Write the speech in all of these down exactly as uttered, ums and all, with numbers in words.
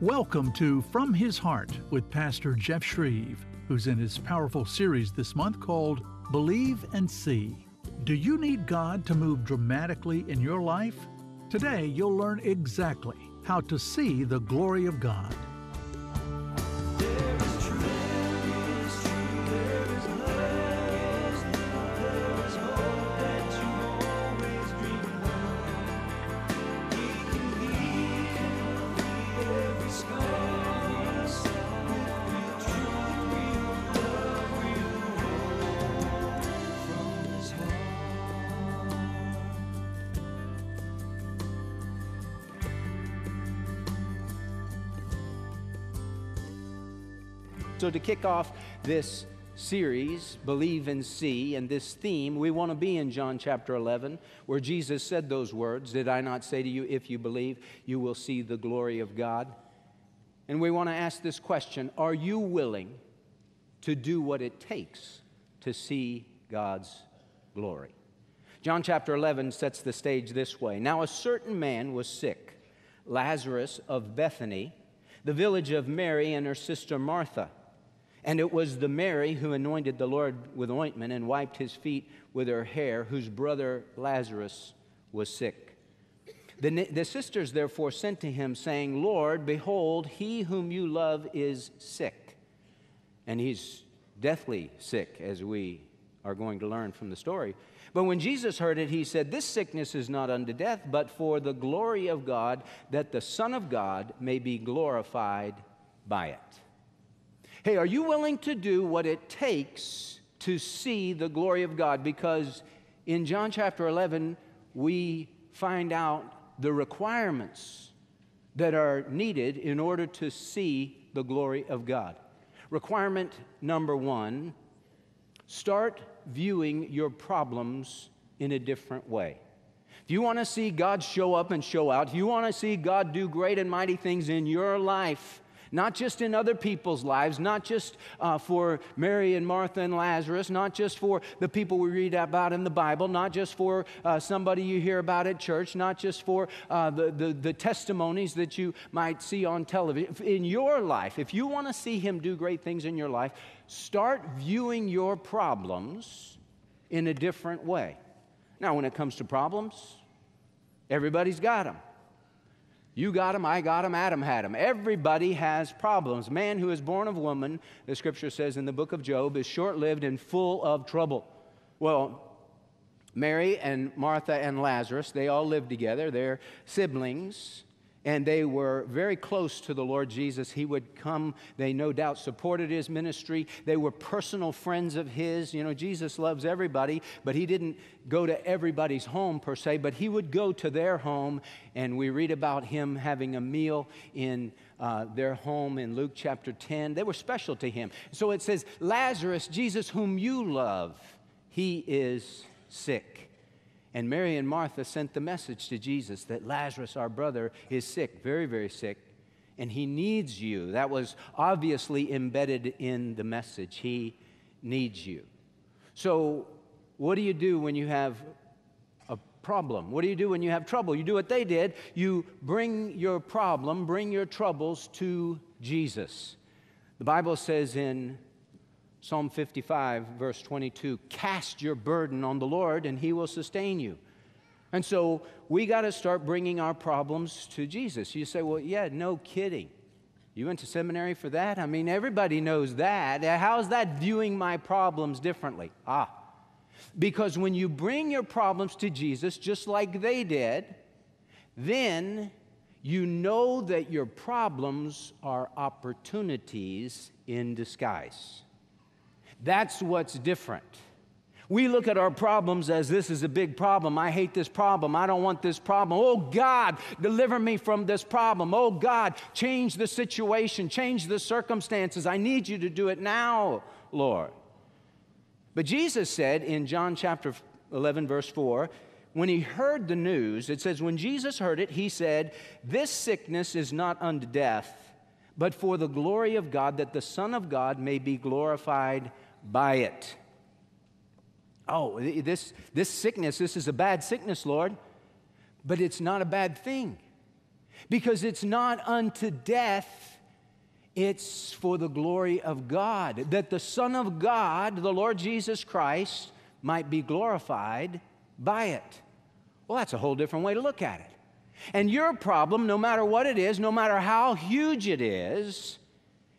Welcome to From His Heart with Pastor Jeff Schreve, who's in his powerful series this month called Believe and See. Do you need God to move dramatically in your life? Today, you'll learn exactly how to see the glory of God. So to kick off this series, Believe and See, and this theme, we want to be in John chapter eleven, where Jesus said those words, "Did I not say to you, if you believe, you will see the glory of God?" And we want to ask this question, are you willing to do what it takes to see God's glory? John chapter eleven sets the stage this way. Now a certain man was sick, Lazarus of Bethany, the village of Mary and her sister Martha. And it was the Mary who anointed the Lord with ointment and wiped his feet with her hair, whose brother Lazarus was sick. The, the sisters therefore sent to him, saying, "Lord, behold, he whom you love is sick." And he's deathly sick, as we are going to learn from the story. But when Jesus heard it, he said, "This sickness is not unto death, but for the glory of God, that the Son of God may be glorified by it." Hey, are you willing to do what it takes to see the glory of God? Because in John chapter eleven, we find out the requirements that are needed in order to see the glory of God. Requirement number one, start viewing your problems in a different way. If you want to see God show up and show out, if you want to see God do great and mighty things in your life, not just in other people's lives, not just uh, for Mary and Martha and Lazarus, not just for the people we read about in the Bible, not just for uh, somebody you hear about at church, not just for uh, the, the, the testimonies that you might see on television. In your life, if you want to see Him do great things in your life, start viewing your problems in a different way. Now, when it comes to problems, everybody's got them. You got them, I got them, Adam had them. Everybody has problems. Man who is born of woman, the Scripture says in the book of Job, is short-lived and full of trouble. Well, Mary and Martha and Lazarus, they all lived together. They're siblings, and they were very close to the Lord Jesus. He would come. They no doubt supported His ministry. They were personal friends of His. You know, Jesus loves everybody, but He didn't go to everybody's home per se, but He would go to their home, and we read about Him having a meal in uh, their home in Luke chapter ten. They were special to Him. So it says, Lazarus, Jesus whom you love, he is sick. And Mary and Martha sent the message to Jesus that Lazarus, our brother, is sick, very, very sick, and he needs you. That was obviously embedded in the message. He needs you. So what do you do when you have a problem? What do you do when you have trouble? You do what they did. You bring your problem, bring your troubles to Jesus. The Bible says in Psalm fifty-five, verse twenty-two, "Cast your burden on the Lord, and He will sustain you." And so we got to start bringing our problems to Jesus. You say, "Well, yeah, no kidding. You went to seminary for that? I mean, everybody knows that. How's that viewing my problems differently?" Ah, because when you bring your problems to Jesus, just like they did, then you know that your problems are opportunities in disguise. That's what's different. We look at our problems as, this is a big problem. I hate this problem. I don't want this problem. Oh, God, deliver me from this problem. Oh, God, change the situation. Change the circumstances. I need you to do it now, Lord. But Jesus said in John chapter eleven, verse four, when He heard the news, it says, when Jesus heard it, He said, "This sickness is not unto death, but for the glory of God, that the Son of God may be glorified by it." Oh, this, this sickness, this is a bad sickness, Lord, but it's not a bad thing. because it's not unto death, it's for the glory of God, that the Son of God, the Lord Jesus Christ, might be glorified by it. Well, that's a whole different way to look at it. And your problem, no matter what it is, no matter how huge it is,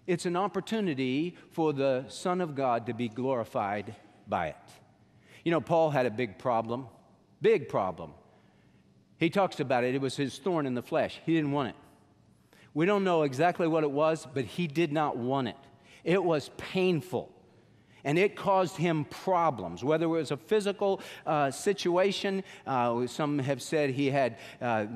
it's an opportunity for the Son of God to be glorified by it. You know, Paul had a big problem, big problem. He talks about it. It was his thorn in the flesh. He didn't want it. We don't know exactly what it was, but he did not want it. It was painful, and it caused him problems, whether it was a physical uh, situation. Uh, some have said he had uh,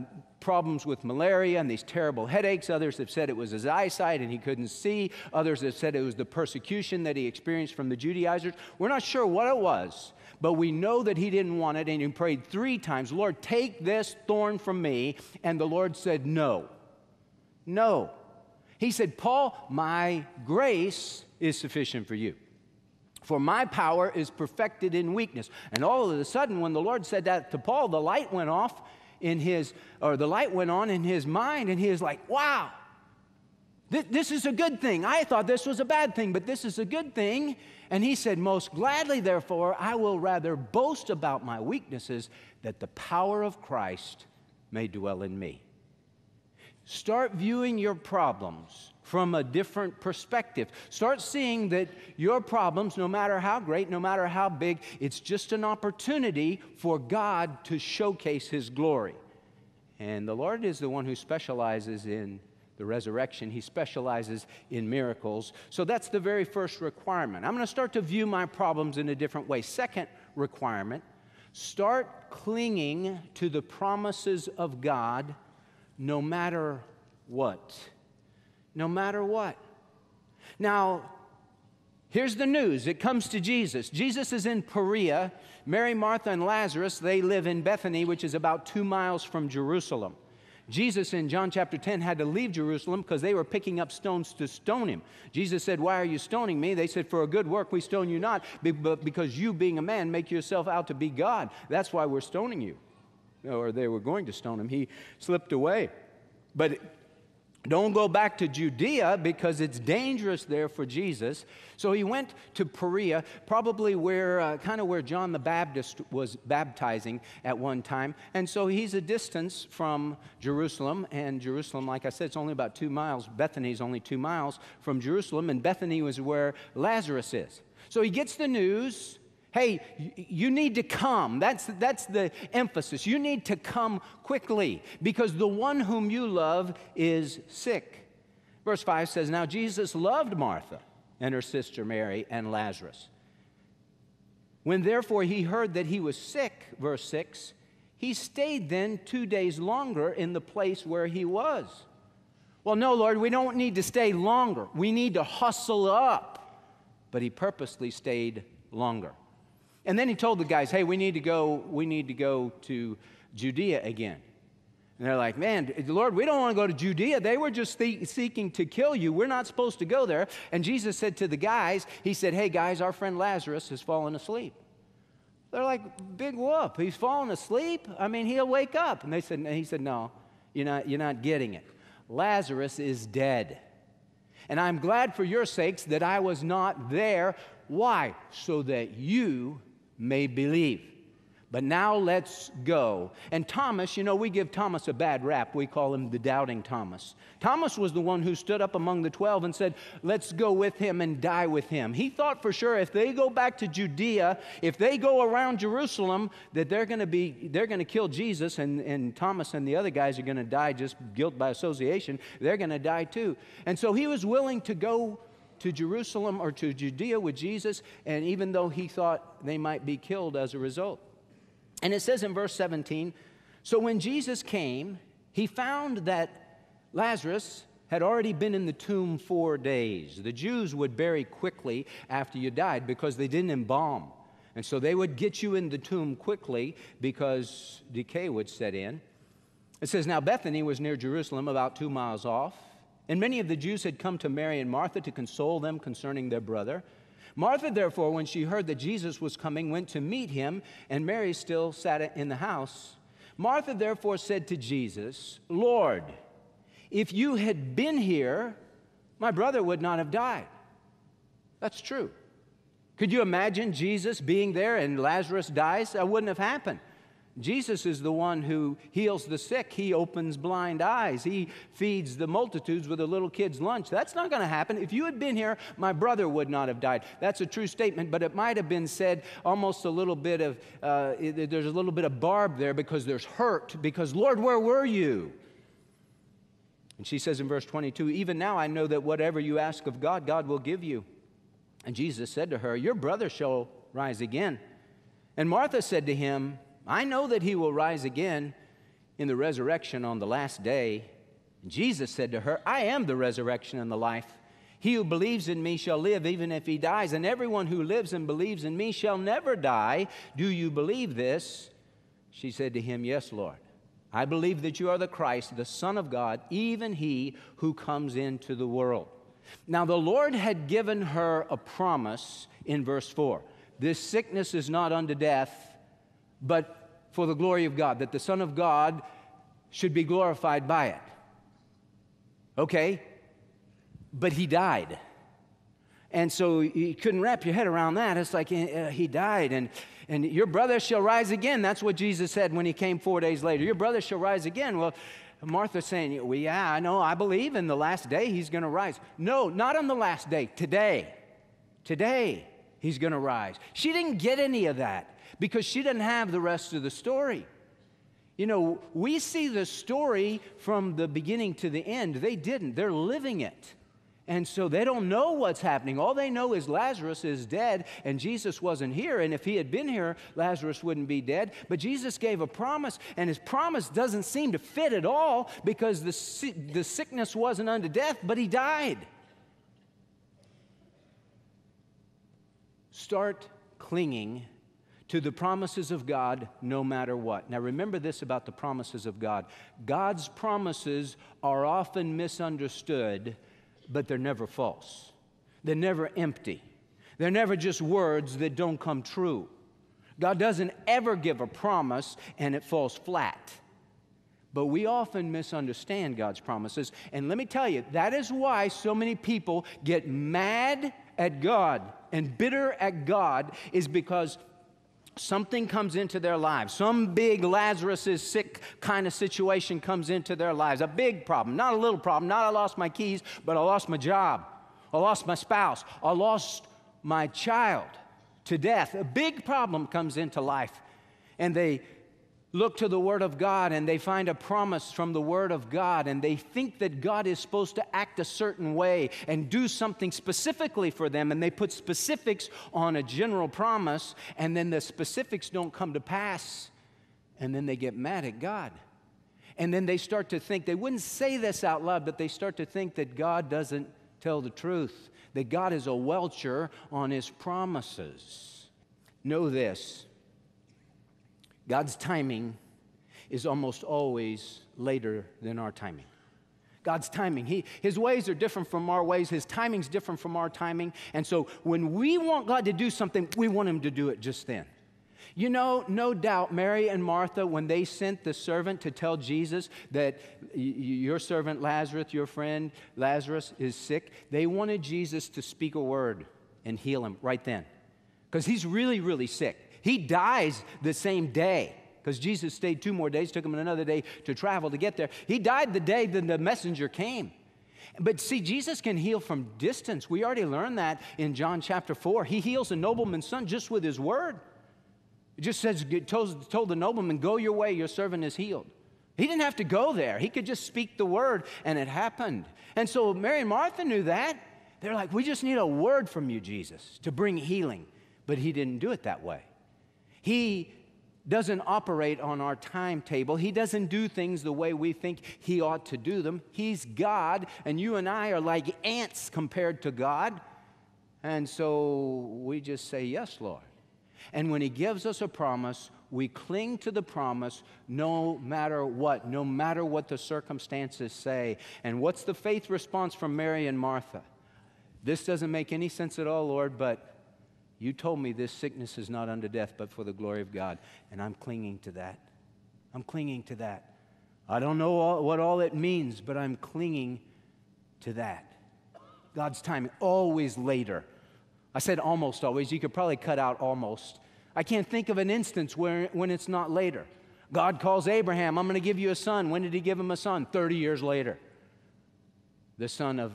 problems with malaria and these terrible headaches. Others have said it was his eyesight and he couldn't see. Others have said it was the persecution that he experienced from the Judaizers. We're not sure what it was, but we know that he didn't want it, and he prayed three times, "Lord, take this thorn from me." And the Lord said, "No. No." He said, "Paul, my grace is sufficient for you, for my power is perfected in weakness." And all of a sudden, when the Lord said that to Paul, the light went off in his, or the light went on in his mind, and he was like, "Wow, th- this is a good thing. I thought this was a bad thing, but this is a good thing." And he said, "Most gladly, therefore, I will rather boast about my weaknesses, that the power of Christ may dwell in me." Start viewing your problems from a different perspective. Start seeing that your problems, no matter how great, no matter how big, it's just an opportunity for God to showcase His glory. And the Lord is the one who specializes in the resurrection. He specializes in miracles. So that's the very first requirement. I'm going to start to view my problems in a different way. Second requirement, start clinging to the promises of God. No matter what. No matter what. Now, here's the news. It comes to Jesus. Jesus is in Perea. Mary, Martha, and Lazarus, they live in Bethany, which is about two miles from Jerusalem. Jesus, in John chapter ten, had to leave Jerusalem because they were picking up stones to stone him. Jesus said, "Why are you stoning me?" They said, "For a good work we stone you not, but because you, being a man, make yourself out to be God. That's why we're stoning you." Or they were going to stone him. He slipped away. But don't go back to Judea because it's dangerous there for Jesus. So he went to Perea, probably where, uh, kind of where John the Baptist was baptizing at one time. And so he's a distance from Jerusalem. And Jerusalem, like I said, it's only about two miles. Bethany is only two miles from Jerusalem. And Bethany was where Lazarus is. So he gets the news. Hey, you need to come. That's, that's the emphasis. You need to come quickly because the one whom you love is sick. Verse five says, "Now Jesus loved Martha and her sister Mary and Lazarus. When therefore he heard that he was sick," verse six, "he stayed then two days longer in the place where he was." Well, no, Lord, we don't need to stay longer. We need to hustle up. But he purposely stayed longer. And then he told the guys, "Hey, we need to go, we need to go to Judea again." And they're like, "Man, Lord, we don't want to go to Judea. They were just the- seeking to kill you. We're not supposed to go there." And Jesus said to the guys, he said, "Hey, guys, our friend Lazarus has fallen asleep." They're like, "Big whoop, he's fallen asleep? I mean, he'll wake up." And they said, and he said, "No, you're not, you're not getting it. Lazarus is dead. And I'm glad for your sakes that I was not there. Why? So that you may believe. But now let's go." And Thomas, you know, we give Thomas a bad rap. We call him the doubting Thomas. Thomas was the one who stood up among the twelve and said, "Let's go with him and die with him." He thought for sure if they go back to Judea, if they go around Jerusalem, that they're going to be, they're going to kill Jesus, and, and Thomas and the other guys are going to die just guilt by association. They're going to die too. And so he was willing to go to Jerusalem or to Judea with Jesus, and even though he thought they might be killed as a result. And it says in verse seventeen, "So when Jesus came, he found that Lazarus had already been in the tomb four days." The Jews would bury quickly after you died because they didn't embalm. And so they would get you in the tomb quickly because decay would set in. It says, "Now Bethany was near Jerusalem, about two miles off. And many of the Jews had come to Mary and Martha to console them concerning their brother. Martha, therefore, when she heard that Jesus was coming, went to meet him, and Mary still sat in the house. Martha, therefore, said to Jesus, 'Lord, If you had been here, my brother would not have died. That's true. Could you imagine Jesus being there and Lazarus dies? That wouldn't have happened. Jesus is the one who heals the sick. He opens blind eyes. He feeds the multitudes with a little kid's lunch. That's not going to happen. If you had been here, my brother would not have died. That's a true statement, but it might have been said almost a little bit of, uh, there's a little bit of barb there because there's hurt, because, Lord, where were you? And she says in verse twenty-two, even now I know that whatever you ask of God, God will give you. And Jesus said to her, your brother shall rise again. And Martha said to him, I know that he will rise again in the resurrection on the last day. And Jesus said to her, I am the resurrection and the life. He who believes in me shall live even if he dies, and everyone who lives and believes in me shall never die. Do you believe this? She said to him, yes, Lord. I believe that you are the Christ, the Son of God, even he who comes into the world. Now, the Lord had given her a promise in verse four. This sickness is not unto death, but for the glory of God, that the Son of God should be glorified by it. Okay, but he died. And so you couldn't wrap your head around that. It's like uh, he died, and, and your brother shall rise again. That's what Jesus said when he came four days later. Your brother shall rise again. Well, Martha's saying, well, yeah, I know, I believe in the last day he's going to rise. No, not on the last day, today. Today he's going to rise. She didn't get any of that because she didn't have the rest of the story. You know, we see the story from the beginning to the end. They didn't. They're living it. And so they don't know what's happening. All they know is Lazarus is dead, and Jesus wasn't here. And if he had been here, Lazarus wouldn't be dead. But Jesus gave a promise, and his promise doesn't seem to fit at all because the, the sickness wasn't unto death, but he died. Start clinging to the promises of God no matter what. Now, remember this about the promises of God. God's promises are often misunderstood, but they're never false. They're never empty. They're never just words that don't come true. God doesn't ever give a promise and it falls flat. But we often misunderstand God's promises. And let me tell you, that is why so many people get mad at God and bitter at God, is because something comes into their lives. Some big Lazarus is sick kind of situation comes into their lives. A big problem, not a little problem, not I lost my keys, but I lost my job. I lost my spouse. I lost my child to death. A big problem comes into life, and they look to the Word of God, and they find a promise from the Word of God, and they think that God is supposed to act a certain way and do something specifically for them, and they put specifics on a general promise, and then the specifics don't come to pass, and then they get mad at God. And then they start to think, they wouldn't say this out loud, but they start to think that God doesn't tell the truth, that God is a welcher on His promises. Know this. God's timing is almost always later than our timing. God's timing. He, his ways are different from our ways. His timing's different from our timing. And so when we want God to do something, we want Him to do it just then. You know, no doubt Mary and Martha, when they sent the servant to tell Jesus that your servant Lazarus, your friend Lazarus is sick, they wanted Jesus to speak a word and heal him right then, because he's really, really sick. He dies the same day, because Jesus stayed two more days, took him another day to travel to get there. He died the day that the messenger came. But see, Jesus can heal from distance. We already learned that in John chapter four. He heals a nobleman's son just with his word. It just says, told, told the nobleman, go your way, your servant is healed. He didn't have to go there. He could just speak the word, and it happened. And so Mary and Martha knew that. They're like, we just need a word from you, Jesus, to bring healing. But he didn't do it that way. He doesn't operate on our timetable. He doesn't do things the way we think He ought to do them. He's God, and you and I are like ants compared to God. And so we just say, yes, Lord. And when He gives us a promise, we cling to the promise no matter what, no matter what the circumstances say. And what's the faith response from Mary and Martha? This doesn't make any sense at all, Lord, but You told me this sickness is not unto death, but for the glory of God. And I'm clinging to that. I'm clinging to that. I don't know all, what all it means, but I'm clinging to that. God's timing, always later. I said almost always. You could probably cut out almost. I can't think of an instance where when it's not later. God calls Abraham, I'm going to give you a son. When did he give him a son? thirty years later. The son of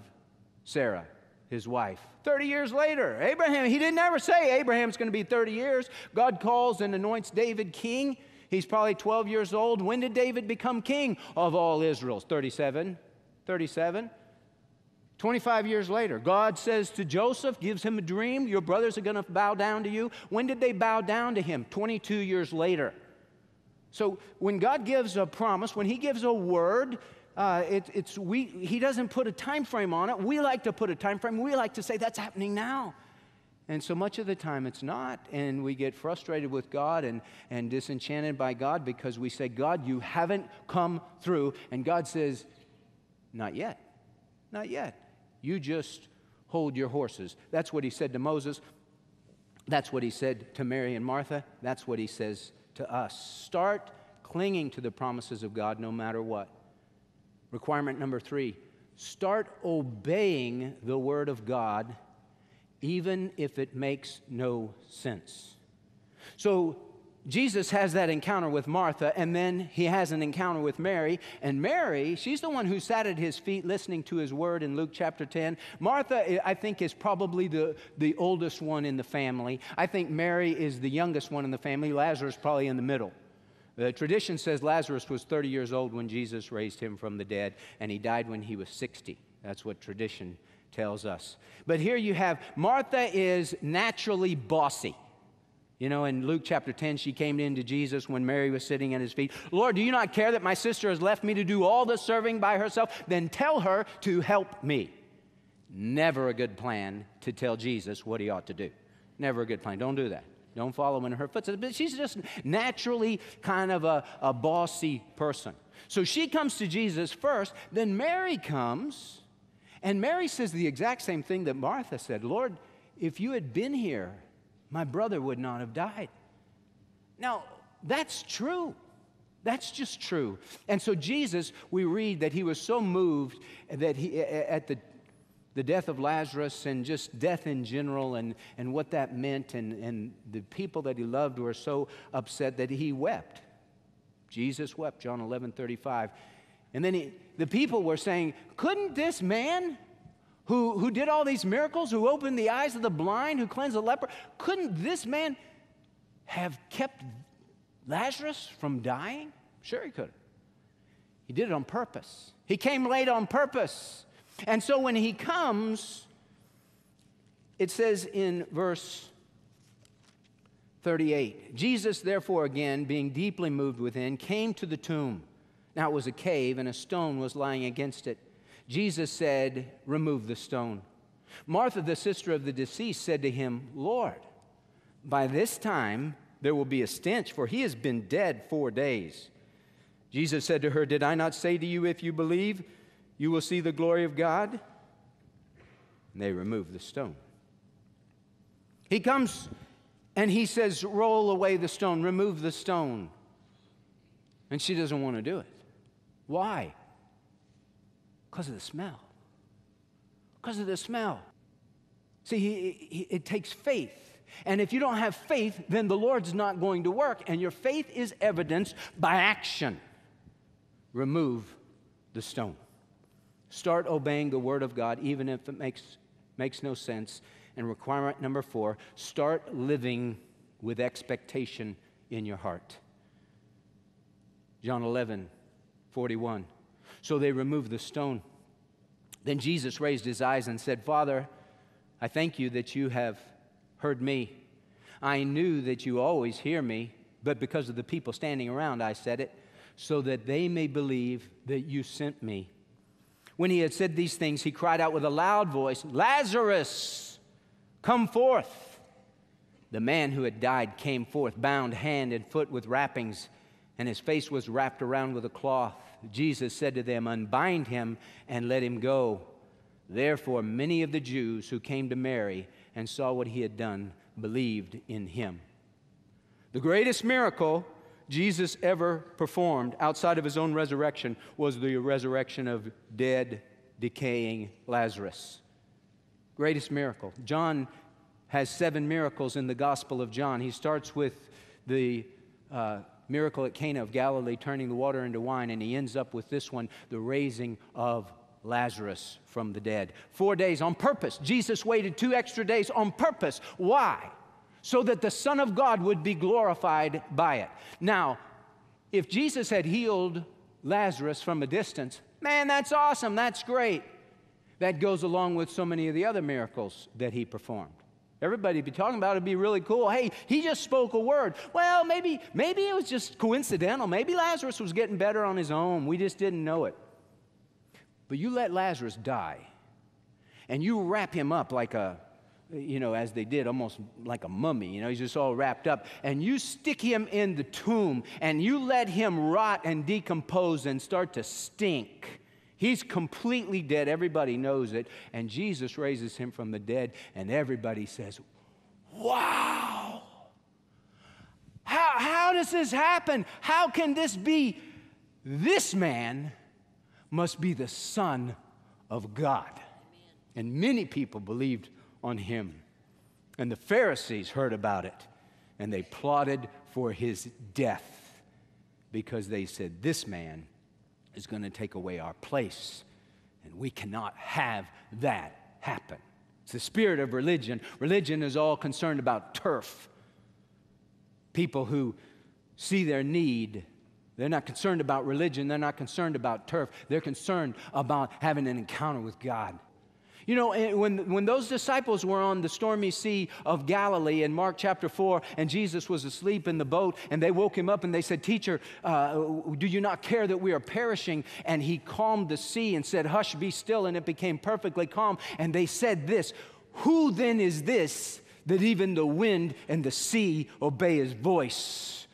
Sarah, his wife. thirty years later. Abraham, he didn't ever say Abraham's going to be thirty years. God calls and anoints David king. He's probably twelve years old. When did David become king of all Israel? thirty-seven. thirty-seven. twenty-five years later, God says to Joseph, gives him a dream, your brothers are going to bow down to you. When did they bow down to him? twenty-two years later. So when God gives a promise, when he gives a word, uh, it, it's we. he doesn't put a time frame on it. We like to put a time frame. We like to say that's happening now. And so much of the time it's not, and we get frustrated with God and, and disenchanted by God because we say, God, you haven't come through. And God says, not yet, not yet. You just hold your horses. That's what he said to Moses. That's what he said to Mary and Martha. That's what he says to us. Start clinging to the promises of God no matter what. Requirement number three, start obeying the word of God even if it makes no sense. So Jesus has that encounter with Martha, and then he has an encounter with Mary. And Mary, she's the one who sat at his feet listening to his word in Luke chapter ten. Martha, I think, is probably the, the oldest one in the family. I think Mary is the youngest one in the family. Lazarus probably in the middle. The tradition says Lazarus was thirty years old when Jesus raised him from the dead, and he died when he was sixty. That's what tradition tells us. But here you have Martha is naturally bossy. You know, in Luke chapter ten, she came in to Jesus when Mary was sitting at his feet. Lord, do you not care that my sister has left me to do all the serving by herself? Then tell her to help me. Never a good plan to tell Jesus what he ought to do. Never a good plan. Don't do that. Don't follow in her footsteps. But she's just naturally kind of a, a bossy person. So she comes to Jesus first. Then Mary comes, and Mary says the exact same thing that Martha said. Lord, if you had been here, my brother would not have died. Now, that's true. That's just true. And so Jesus, we read that he was so moved that he, at the, the death of Lazarus and just death in general and, and what that meant, and, and the people that he loved were so upset that he wept. Jesus wept, John eleven thirty-five. And then he, the people were saying, couldn't this man Who, who did all these miracles, who opened the eyes of the blind, who cleansed the leper, couldn't this man have kept Lazarus from dying? Sure he could. He did it on purpose. He came late on purpose. And so when he comes, it says in verse thirty-eight, Jesus therefore again, being deeply moved within, came to the tomb. Now it was a cave, and a stone was lying against it. Jesus said, remove the stone. Martha, the sister of the deceased, said to him, Lord, by this time there will be a stench, for he has been dead four days. Jesus said to her, did I not say to you, if you believe, you will see the glory of God? And they removed the stone. He comes and he says, roll away the stone, remove the stone. And she doesn't want to do it. Why? Because of the smell. Because of the smell. See, he, he, it takes faith. And if you don't have faith, then the Lord's not going to work. And your faith is evidenced by action. Remove the stone. Start obeying the word of God, even if it makes, makes no sense. And requirement number four, start living with expectation in your heart. John eleven forty-one. So they removed the stone. Then Jesus raised his eyes and said, Father, I thank you that you have heard me. I knew that you always hear me, but because of the people standing around, I said it, so that they may believe that you sent me. When he had said these things, he cried out with a loud voice, Lazarus, come forth. The man who had died came forth, bound hand and foot with wrappings, and his face was wrapped around with a cloth. Jesus said to them, unbind him and let him go. Therefore, many of the Jews who came to Mary and saw what he had done believed in him. The greatest miracle Jesus ever performed outside of his own resurrection was the resurrection of dead, decaying Lazarus. Greatest miracle. John has seven miracles in the Gospel of John. He starts with the uh, miracle at Cana of Galilee, turning the water into wine, and he ends up with this one, the raising of Lazarus from the dead. Four days on purpose. Jesus waited two extra days on purpose. Why? So that the Son of God would be glorified by it. Now, if Jesus had healed Lazarus from a distance, man, that's awesome, that's great. That goes along with so many of the other miracles that he performed. Everybody would be talking about it, it'd be really cool. Hey, he just spoke a word. Well, maybe, maybe it was just coincidental. Maybe Lazarus was getting better on his own. We just didn't know it. But you let Lazarus die, and you wrap him up like a, you know, as they did, almost like a mummy. You know, he's just all wrapped up. And you stick him in the tomb, and you let him rot and decompose and start to stink. He's completely dead. Everybody knows it. And Jesus raises him from the dead, and everybody says, wow! How, how does this happen? How can this be? This man must be the Son of God. Amen. And many people believed on him. And the Pharisees heard about it, and they plotted for his death, because they said, this man is going to take away our place, and we cannot have that happen. It's the spirit of religion. Religion is all concerned about turf. People who see their need, they're not concerned about religion. They're not concerned about turf. They're concerned about having an encounter with God. You know, when, when those disciples were on the stormy sea of Galilee in Mark chapter four, and Jesus was asleep in the boat, and they woke him up and they said, Teacher, uh, do you not care that we are perishing? And he calmed the sea and said, Hush, be still, and it became perfectly calm. And they said this, Who then is this that even the wind and the sea obey his voice?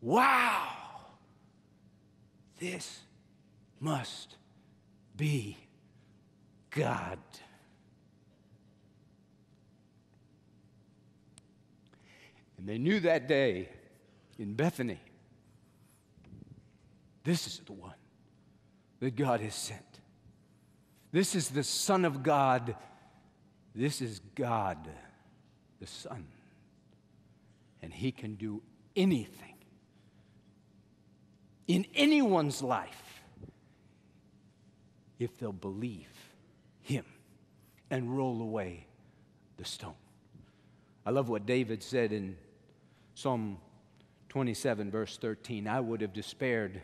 Wow! This must be God. And they knew that day in Bethany, this is the one that God has sent. This is the Son of God. This is God, the Son. And he can do anything in anyone's life if they'll believe him and roll away the stone. I love what David said in Psalm twenty-seven, verse thirteen. I would have despaired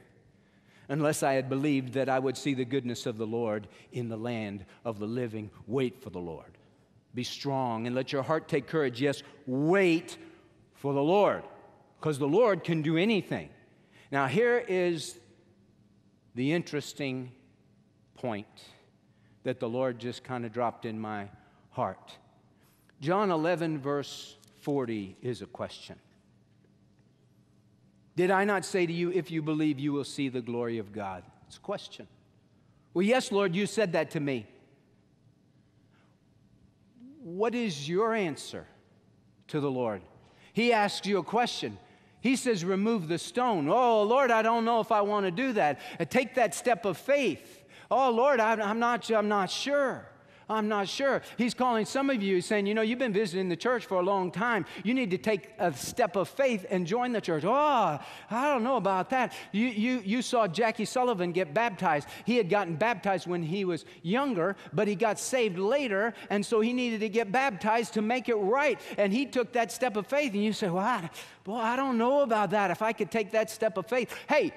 unless I had believed that I would see the goodness of the Lord in the land of the living. Wait for the Lord. Be strong and let your heart take courage. Yes, wait for the Lord, because the Lord can do anything. Now, here is the interesting point that the Lord just kind of dropped in my heart. John eleven, verse forty is a question. Did I not say to you, if you believe, you will see the glory of God? It's a question. Well, yes, Lord, you said that to me. What is your answer to the Lord? He asks you a question. He says, remove the stone. Oh, Lord, I don't know if I want to do that. Take that step of faith. Oh, Lord, I'm not, I'm not sure. I'm not sure. He's calling some of you saying, you know, you've been visiting the church for a long time. You need to take a step of faith and join the church. Oh, I don't know about that. You, you, you saw Jackie Sullivan get baptized. He had gotten baptized when he was younger, but he got saved later, and so he needed to get baptized to make it right. And he took that step of faith, and you say, well, I, boy, I don't know about that. If I could take that step of faith. Hey,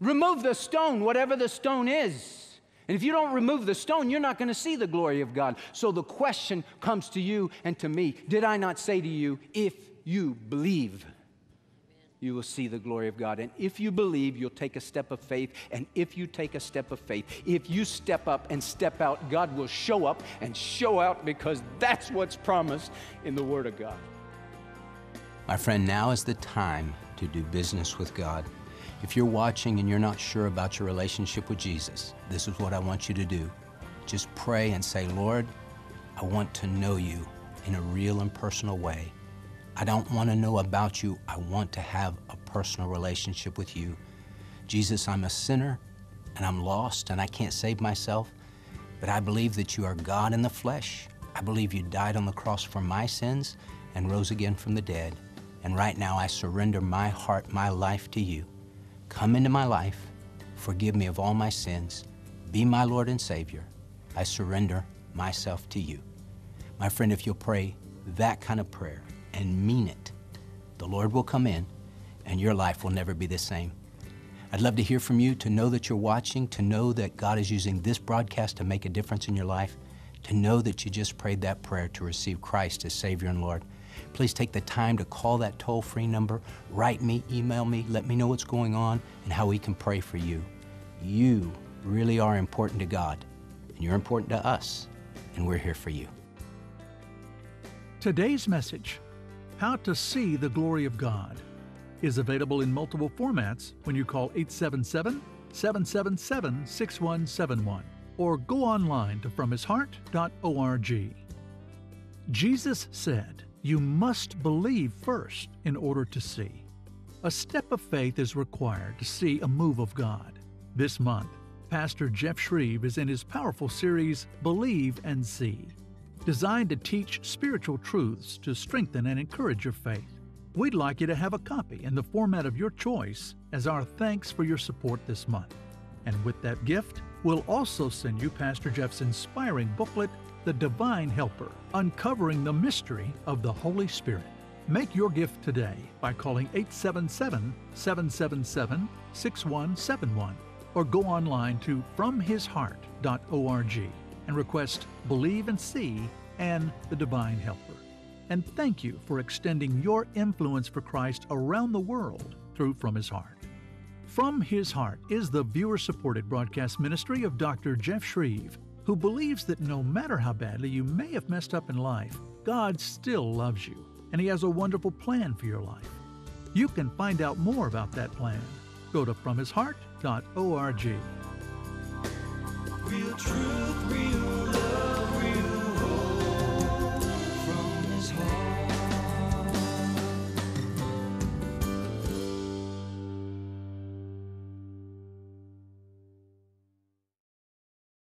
remove the stone, whatever the stone is. And if you don't remove the stone, you're not going to see the glory of God. So the question comes to you and to me. Did I not say to you, if you believe, you will see the glory of God? And if you believe, you'll take a step of faith. And if you take a step of faith, if you step up and step out, God will show up and show out, because that's what's promised in the Word of God. My friend, now is the time to do business with God. If you're watching and you're not sure about your relationship with Jesus, this is what I want you to do. Just pray and say, Lord, I want to know you in a real and personal way. I don't want to know about you. I want to have a personal relationship with you. Jesus, I'm a sinner, and I'm lost, and I can't save myself, but I believe that you are God in the flesh. I believe you died on the cross for my sins and rose again from the dead. And right now, I surrender my heart, my life to you. Come into my life, forgive me of all my sins, be my Lord and Savior. I surrender myself to you. My friend, if you'll pray that kind of prayer and mean it, the Lord will come in and your life will never be the same. I'd love to hear from you, to know that you're watching, to know that God is using this broadcast to make a difference in your life, to know that you just prayed that prayer to receive Christ as Savior and Lord. Please take the time to call that toll-free number, write me, email me, let me know what's going on and how we can pray for you. You really are important to God, and you're important to us, and we're here for you. Today's message, How to See the Glory of God, is available in multiple formats when you call eight seven seven, seven seven seven, six one seven one or go online to from his heart dot org. Jesus said, you must believe first in order to see. A step of faith is required to see a move of God. This month, Pastor Jeff Schreve is in his powerful series, Believe and See, designed to teach spiritual truths to strengthen and encourage your faith. We'd like you to have a copy in the format of your choice as our thanks for your support this month. And with that gift, we'll also send you Pastor Jeff's inspiring booklet, The Divine Helper, Uncovering the Mystery of the Holy Spirit. Make your gift today by calling eight seven seven, seven seven seven, six one seven one or go online to from his heart dot org and request Believe and See and The Divine Helper. And thank you for extending your influence for Christ around the world through From His Heart. From His Heart is the viewer-supported broadcast ministry of Doctor Jeff Schreve, who believes that no matter how badly you may have messed up in life, God still loves you, and He has a wonderful plan for your life. You can find out more about that plan. Go to from his heart dot org.